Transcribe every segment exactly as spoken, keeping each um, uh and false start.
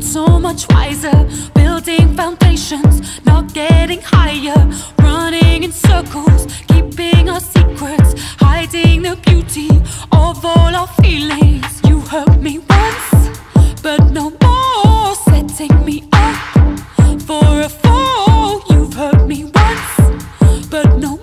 got so much wiser, building foundations, not getting higher, running in circles, keeping our secrets, hiding the beauty of all our feelings. You hurt me once, but no more, setting me up for a fall. You've hurt me once, but no more.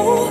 Ooh.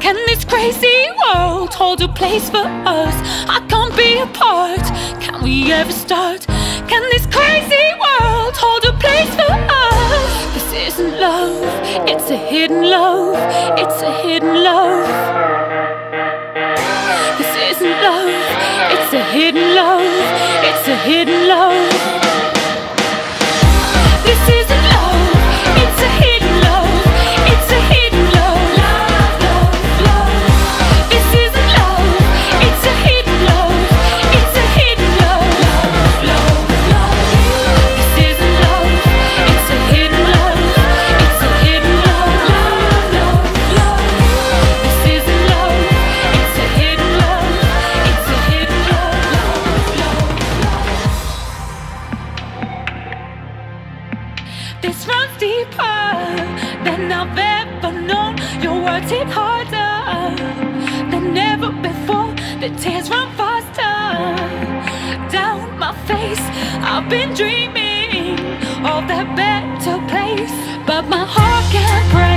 Can this crazy world hold a place for us? I can't be a part. Can we ever start? Can this crazy world hold a place for us? This isn't love, it's a hidden love, it's a hidden love. This isn't love, it's a hidden love, it's a hidden love. This runs deeper than I've ever known. Your words hit harder than ever before. The tears run faster down my face. I've been dreaming of that better place, but my heart can't break.